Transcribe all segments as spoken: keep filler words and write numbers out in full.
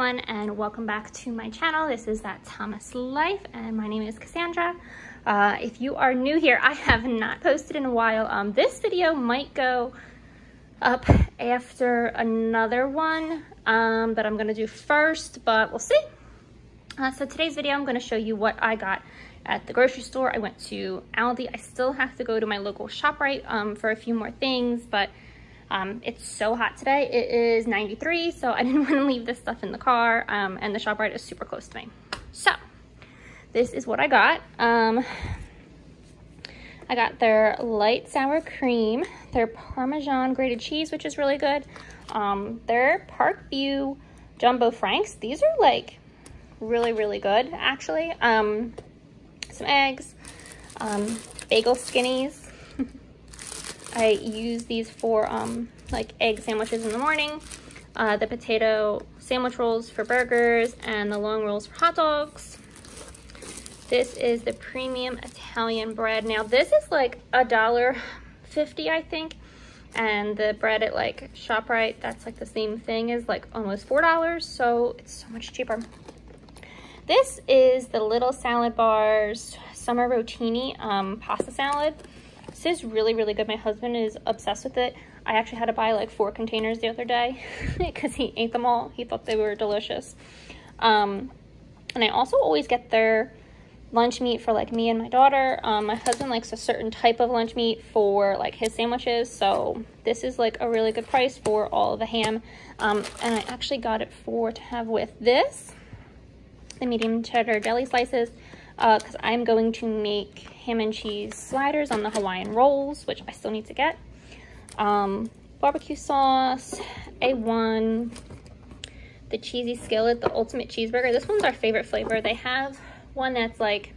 everyone, and welcome back to my channel. This is That Thomas Life, and my name is Cassandra. Uh, if you are new here, I have not posted in a while. Um, this video might go up after another one um, that I'm going to do first, but we'll see. Uh, so today's video, I'm going to show you what I got at the grocery store. I went to Aldi. I still have to go to my local ShopRite um, for a few more things, but Um, it's so hot today. It is ninety-three, so I didn't want to leave this stuff in the car, um, and the ShopRite is super close to me. So this is what I got. Um, I got their light sour cream, their Parmesan grated cheese, which is really good. Um, their Parkview Jumbo Franks. These are like really, really good, actually. Um, some eggs, um, bagel skinnies. I use these for um, like egg sandwiches in the morning, uh, the potato sandwich rolls for burgers, and the long rolls for hot dogs. This is the premium Italian bread. Now this is like a dollar fifty, I think, and the bread at like ShopRite, that's like the same thing, is like almost four dollars, so it's so much cheaper. This is the Little Salad Bar's Summer Rotini um, pasta salad. This is really, really good. My husband is obsessed with it. I actually had to buy like four containers the other day because he ate them all. He thought they were delicious. Um, and I also always get their lunch meat for like me and my daughter. Um, my husband likes a certain type of lunch meat for like his sandwiches. So this is like a really good price for all the ham. Um, and I actually got it for to have with this, the medium cheddar deli slices, because uh, I'm going to make ham and cheese sliders on the Hawaiian rolls, which I still need to get. Um, barbecue sauce, A one, the cheesy skillet, the ultimate cheeseburger. This one's our favorite flavor. They have one that's like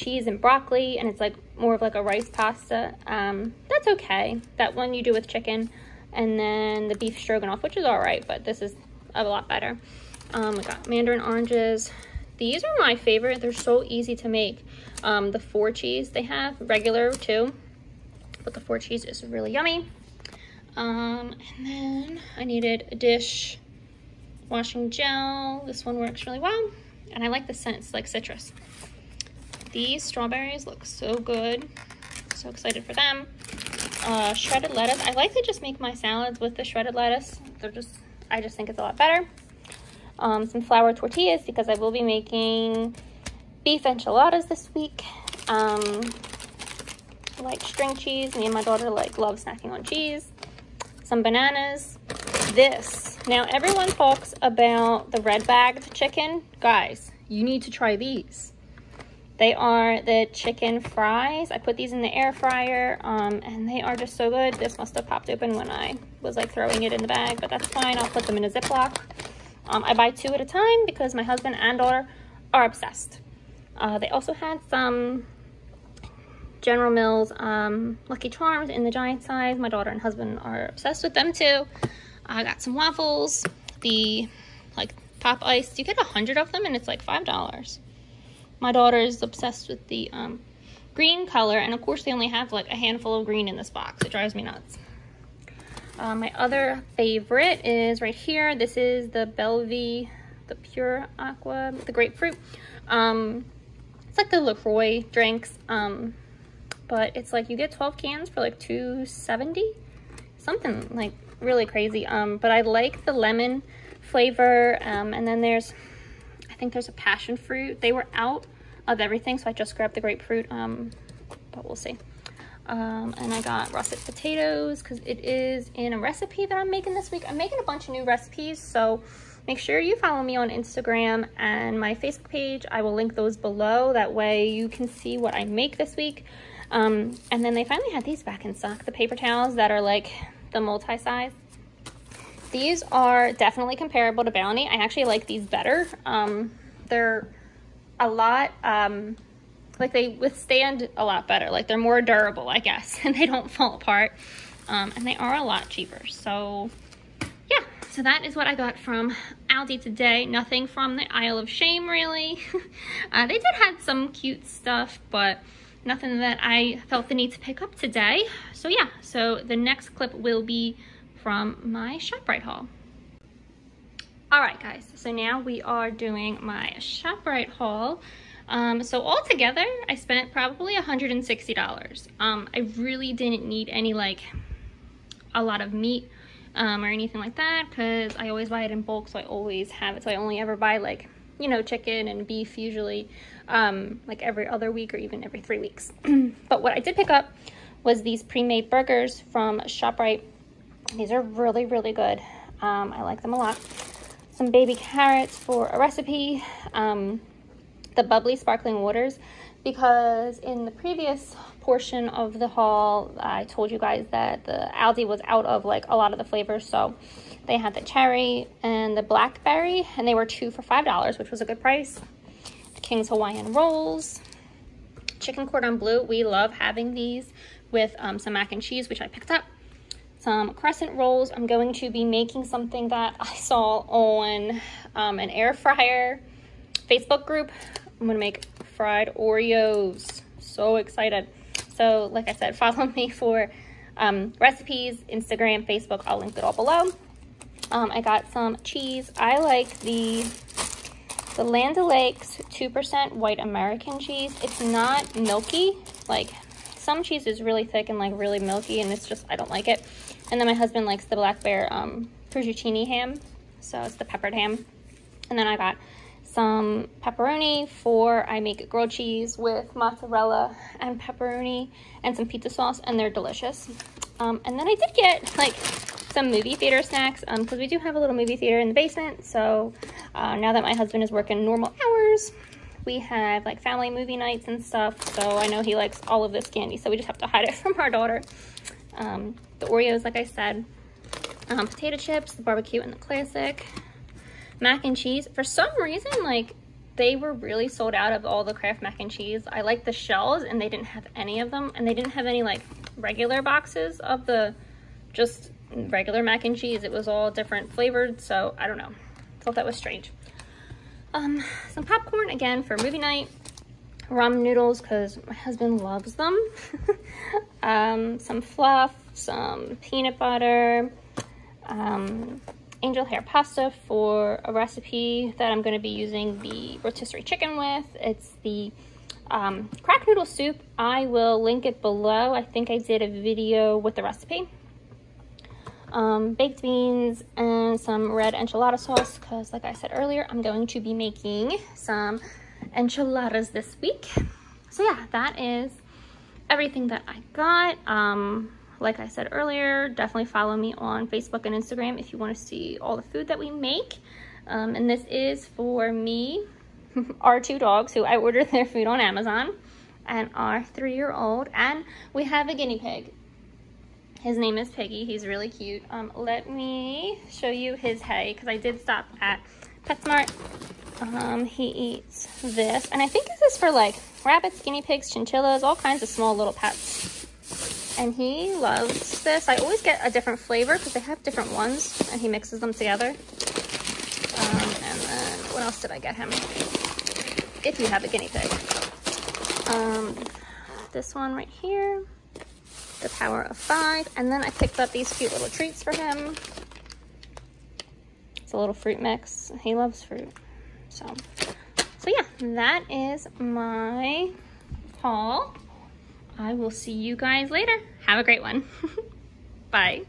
cheese and broccoli, and it's like more of like a rice pasta. Um, that's okay. That one you do with chicken. And then the beef stroganoff, which is all right, but this is a lot better. Um, we got mandarin oranges. These are my favorite. They're so easy to make. Um, the four cheese they have, regular too, but the four cheese is really yummy. Um, and then I needed a dish washing gel. This one works really well. And I like the scent, it's like citrus. These strawberries look so good. So excited for them. Uh, shredded lettuce. I like to just make my salads with the shredded lettuce. They're just, I just think it's a lot better. Um, some flour tortillas, because I will be making beef enchiladas this week. Um, like string cheese. Me and my daughter like love snacking on cheese. Some bananas. This. Now everyone talks about the red bagged chicken. Guys, you need to try these. They are the chicken fries. I put these in the air fryer, um, and they are just so good. This must have popped open when I was like throwing it in the bag, but that's fine. I'll put them in a Ziploc. Um, I buy two at a time because my husband and daughter are obsessed. Uh, they also had some General Mills um, Lucky Charms in the giant size. My daughter and husband are obsessed with them too. I got some waffles, the like Pop Ice. You get a hundred of them and it's like five dollars. My daughter is obsessed with the um, green color, and of course they only have like a handful of green in this box. It drives me nuts. Uh, my other favorite is right here. This is the Belvì, the pure aqua, the grapefruit. Um, it's like the LaCroix drinks, um, but it's like you get twelve cans for like two seventy, something like really crazy. Um, but I like the lemon flavor, um, and then there's, I think there's a passion fruit. They were out of everything, so I just grabbed the grapefruit, um, but we'll see. Um, and I got russet potatoes because it is in a recipe that I'm making this week. I'm making a bunch of new recipes, so make sure you follow me on Instagram and my Facebook page. I will link those below. That way you can see what I make this week. Um, and then they finally had these back in stock, the paper towels that are like the multi-size. These are definitely comparable to Bounty. I actually like these better. Um, they're a lot... Um, like they withstand a lot better, like they're more durable, I guess, and they don't fall apart, um, and they are a lot cheaper. So yeah, so that is what I got from Aldi today. Nothing from the Isle of Shame, really. uh, they did have some cute stuff, but nothing that I felt the need to pick up today. So yeah, so the next clip will be from my ShopRite haul. All right, guys, so now we are doing my ShopRite haul. Um, so altogether, I spent probably one hundred sixty dollars. Um, I really didn't need any, like, a lot of meat um, or anything like that, because I always buy it in bulk, so I always have it. So I only ever buy, like, you know, chicken and beef usually, um, like every other week or even every three weeks. But what I did pick up was these pre-made burgers from ShopRite. These are really, really good. Um, I like them a lot. Some baby carrots for a recipe. Um, the bubbly sparkling waters, because in the previous portion of the haul I told you guys that the Aldi was out of like a lot of the flavors, so they had the cherry and the blackberry, and they were two for five dollars, which was a good price. The King's Hawaiian rolls, chicken cordon bleu, we love having these with um, some mac and cheese, which I picked up. Some crescent rolls. I'm going to be making something that I saw on um, an air fryer Facebook group. I'm gonna make fried Oreos. So excited. So like I said, follow me for um, recipes, Instagram, Facebook. I'll link it all below. Um, I got some cheese. I like the, the Land O'Lakes two percent white American cheese. It's not milky. Like some cheese is really thick and like really milky, and it's just, I don't like it. And then my husband likes the Black Bear um, fettuccine ham. So it's the peppered ham. And then I got some pepperoni for, I make grilled cheese with mozzarella and pepperoni and some pizza sauce, and they're delicious. Um, and then I did get like some movie theater snacks, um, because we do have a little movie theater in the basement. So uh, now that my husband is working normal hours, we have like family movie nights and stuff. So I know he likes all of this candy, so we just have to hide it from our daughter. Um, the Oreos, like I said, um, potato chips, the barbecue and the classic. Mac and cheese, for some reason, like they were really sold out of all the Kraft mac and cheese. I like the shells, and they didn't have any of them, and they didn't have any like regular boxes of the just regular mac and cheese. It was all different flavored, so I don't know, thought that was strange. Um some popcorn again for movie night, ramen noodles because my husband loves them. Um some fluff, some peanut butter, um angel hair pasta for a recipe that I'm going to be using the rotisserie chicken with. It's the um, crack noodle soup. I will link it below. I think I did a video with the recipe. Um, baked beans and some red enchilada sauce, because like I said earlier, I'm going to be making some enchiladas this week. So yeah, that is everything that I got. Um, Like I said earlier, definitely follow me on Facebook and Instagram if you want to see all the food that we make. Um, and this is for me, our two dogs, who I ordered their food on Amazon, and our three-year-old. And we have a guinea pig. His name is Piggy. He's really cute. Um, let me show you his hay, because I did stop at PetSmart. Um, he eats this. And I think this is for, like, rabbits, guinea pigs, chinchillas, all kinds of small little pets. And he loves this. I always get a different flavor because they have different ones, and he mixes them together. Um, and then what else did I get him? If you have a guinea pig. Um, this one right here, the Power of Five. And then I picked up these cute little treats for him. It's a little fruit mix. He loves fruit. So, so yeah, that is my haul. I will see you guys later. Have a great one. Bye.